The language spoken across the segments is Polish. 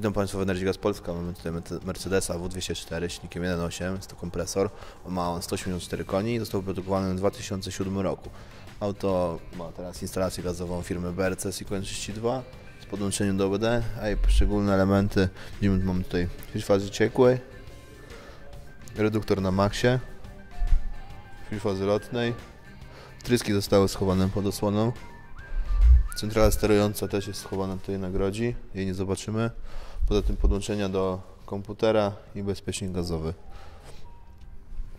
Witam Państwa w Energii Gaz Polska. Mamy tutaj Mercedesa W204 silnikiem 1.8, jest to kompresor. Ma on 184 koni i został wyprodukowany w 2007 roku. Auto ma teraz instalację gazową firmy BRC Sicoin 32 z podłączeniem do OBD, a jej poszczególne elementy. Widzimy, mamy tutaj filtr fazy ciekłej, reduktor na maksie, filtr fazy lotnej, tryski zostały schowane pod osłoną. Centrala sterująca też jest schowana tutaj na grodzi, jej nie zobaczymy. Poza tym podłączenia do komputera i bezpiecznik gazowy.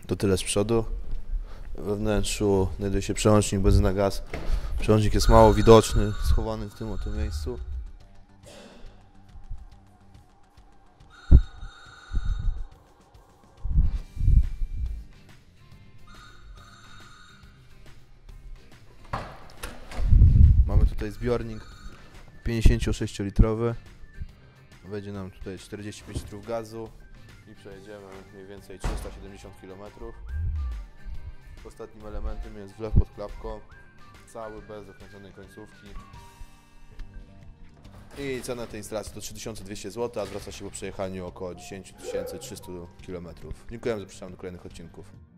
To tyle z przodu. We wnętrzu znajduje się przełącznik benzyna gaz. Przełącznik jest mało widoczny, schowany w tym oto miejscu. Mamy tutaj zbiornik 56-litrowy, wejdzie nam tutaj 45 litrów gazu i przejedziemy mniej więcej 370 km. Ostatnim elementem jest wlew pod klapką, cały bez zakręconej końcówki. I cena tej instalacji to 3200 zł, a zwraca się po przejechaniu około 10 300 km. Dziękuję, zapraszam do kolejnych odcinków.